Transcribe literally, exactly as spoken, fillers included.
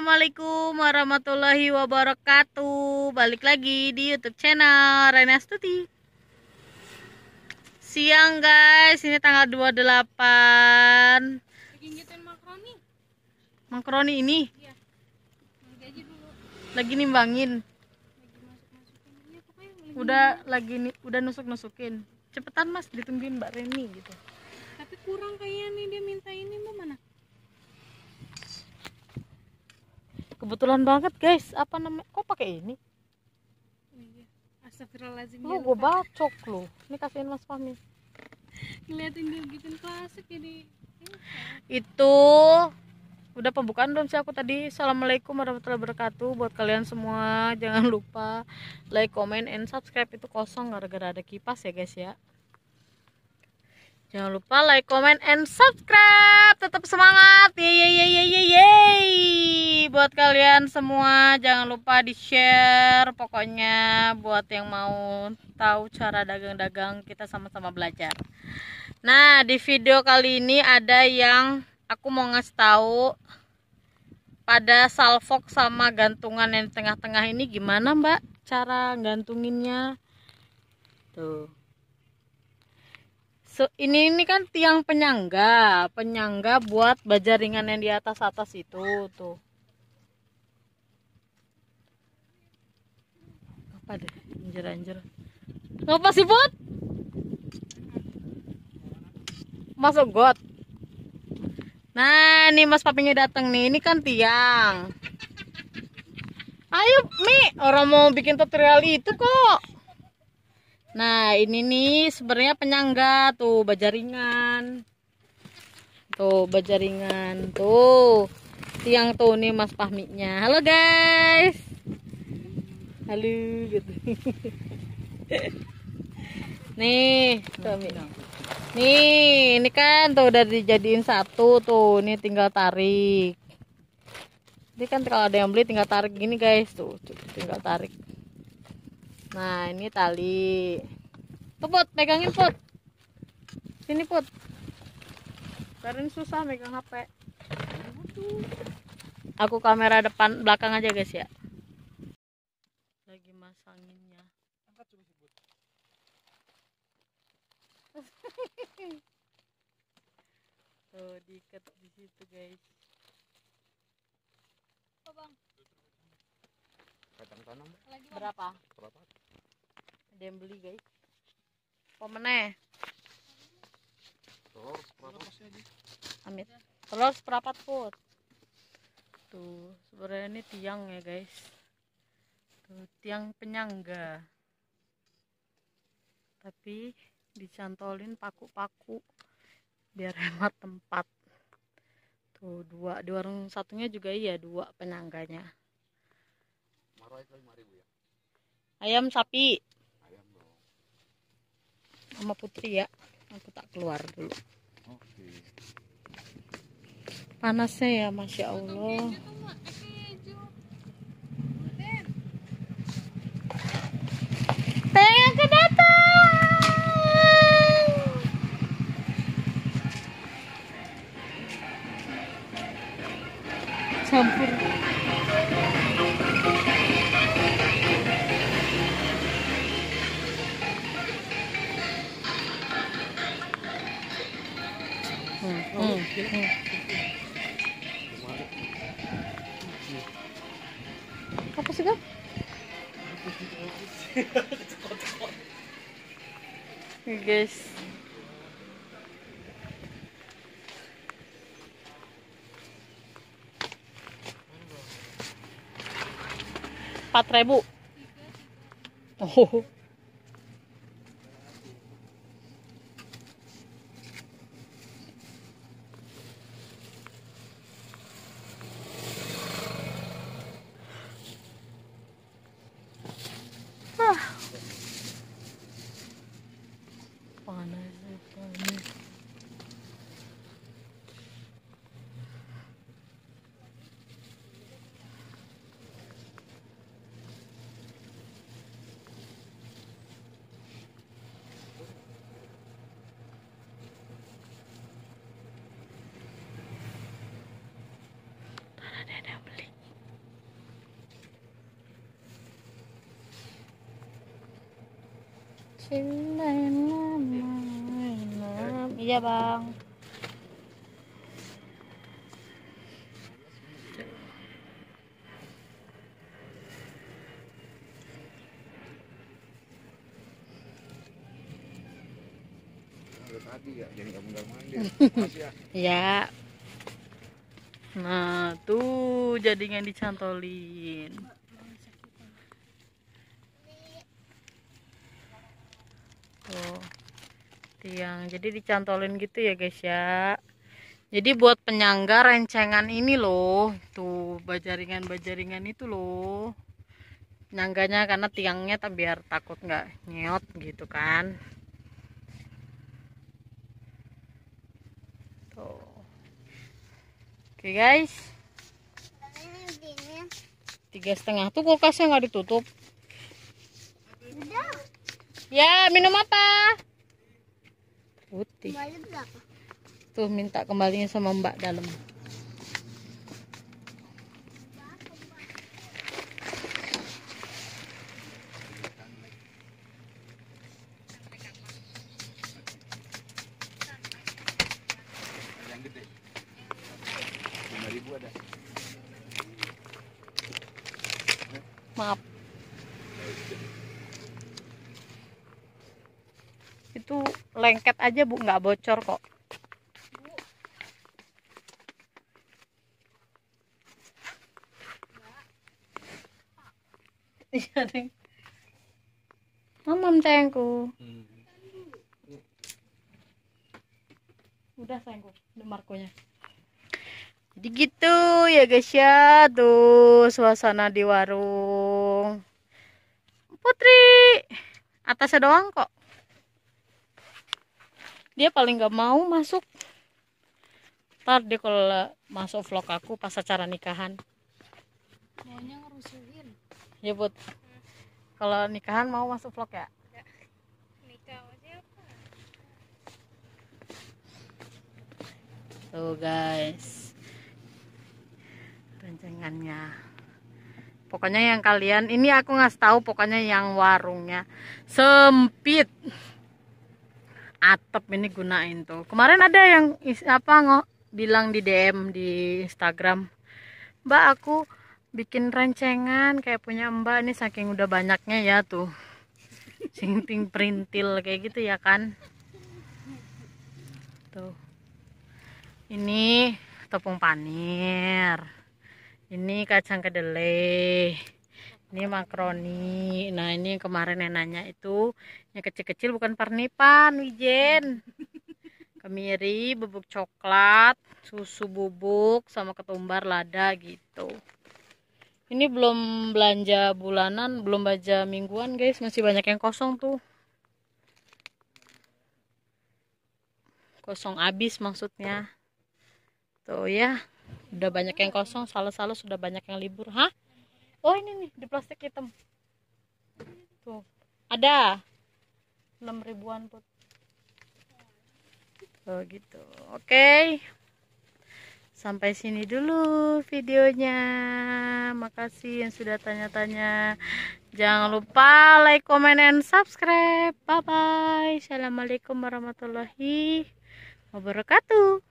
Assalamualaikum warahmatullahi wabarakatuh. Balik lagi di YouTube channel Reni Astuti. Siang guys, ini tanggal dua puluh delapan. Lagi ngitung makaroni. Makaroni ini? Iya. Lagi dulu. Lagi nimbangin. Lagi masuk-masukin. Ya, pokoknya lagi udah nimbangin. Lagi nih, udah nusuk-nusukin. Cepetan Mas, ditungguin Mbak Reni gitu. Tapi kurang kayaknya nih, dia minta ini Mbak mana? Kebetulan banget guys, apa namanya? Kok pakai ini? Astagfirullahaladzim. Lu gue bacok lu. Ini kasihin Mas Fahmi. Ngeliatin dia bikin klasik jadi. Itu udah pembukaan belum sih aku tadi? Assalamualaikum warahmatullahi wabarakatuh buat kalian semua. Jangan lupa like, comment, and subscribe. Itu kosong gara-gara ada kipas ya guys ya. Jangan lupa like, comment, and subscribe. Tetap semangat. Yeay yeay yeay yeay. Buat kalian semua jangan lupa di-share. Pokoknya buat yang mau tahu cara dagang-dagang, kita sama-sama belajar. Nah, di video kali ini ada yang aku mau ngasih tahu pada salfok sama gantungan yang di tengah-tengah ini gimana, Mbak? Cara gantunginnya. Tuh. So, ini ini kan tiang penyangga, penyangga buat baja ringan yang di atas atas itu tuh. Apa deh, anjir-anjir. Ngapa sih Put? Masuk got. Nah, nih Mas Papinya datang nih. Ini kan tiang. Ayo, Mi, orang mau bikin tutorial itu kok. Nah ini nih sebenarnya penyangga tuh baja ringan, tuh baja ringan, tuh tiang tuh nih Mas Fahminya. Halo guys, halo gitu. Nih Fahmi, nih ini kan tuh udah dijadiin satu tuh, ini tinggal tarik. Ini kan kalau ada yang beli tinggal tarik gini guys tuh, tinggal tarik. Nah ini tali tuh Put, megangin Put, sini Put, karena susah megang H P. Aku kamera depan belakang aja guys ya. Lagi masanginnya. Tuh diikat di situ guys. Oh, Bang. Kacang tanam berapa? Berapa? Ada yang beli guys. Pemeneh. Telur seperapat sih aja. Amit. Telur seperapat Put. Tuh sebenarnya ini tiang ya guys. Tuh tiang penyangga. Tapi dicantolin paku-paku biar hemat tempat. Tuh dua di warung satunya juga iya dua penyangganya. Ayam sapi. Ayam dong. Sama Putri ya. Aku tak keluar dulu. Oke. Panasnya ya, masya Allah. Teng aku datang. Campur. Hmm. Apa sih, Kak? Hey guys. empat ribu. Oh. Iya bang. Tadi ya, jadi nggak mandi. Ya. Nah tuh jadinya dicantolin. Tuh tiang, jadi dicantolin gitu ya guys ya. Jadi buat penyangga rencengan ini loh, tuh bajaringan-bajaringan itu loh. Penyangganya karena tiangnya tak biar takut nggak nyot gitu kan. Oke guys, tiga setengah tuh kulkasnya nggak ditutup. Ya minum apa? Putih. Tuh minta kembalinya sama Mbak dalam. Maaf. Itu lengket aja bu, nggak bocor kok. Iya deh. Mamam sayangku. Udah sayangku, demarkonya. Jadi gitu ya guys ya, tuh suasana di warung Putri. Atasnya doang kok, dia paling gak mau masuk. Ntar dia kalau masuk vlog aku pas acara nikahan maunya ngerusuhin ya Put. Hmm. Kalau nikahan mau masuk vlog ya? Nggak. Nikah aja apa? Tuh guys rencengannya. Pokoknya yang kalian ini aku ngasih tahu, pokoknya yang warungnya sempit, atap ini gunain tuh. Kemarin ada yang apa nggak bilang di D M di Instagram, Mbak aku bikin rencengan kayak punya Mbak ini, saking udah banyaknya ya tuh. Singting perintil kayak gitu ya kan. Tuh. Ini tepung panir. Ini kacang kedelai, ini makaroni. Nah ini kemarin nenanya itu yang kecil-kecil bukan parnipan, wijen, kemiri, bubuk coklat, susu bubuk, sama ketumbar lada gitu. Ini belum belanja bulanan, belum belanja mingguan guys, masih banyak yang kosong tuh. Kosong abis maksudnya. Tuh ya. Udah banyak yang kosong, sales-sales sudah banyak yang libur. Hah? Oh ini nih, di plastik hitam. Tuh, ada enam ribuan put. Tuh gitu. Oke okay. Sampai sini dulu videonya. Makasih yang sudah tanya-tanya. Jangan lupa like, comment, and subscribe. Bye-bye. Assalamualaikum warahmatullahi wabarakatuh.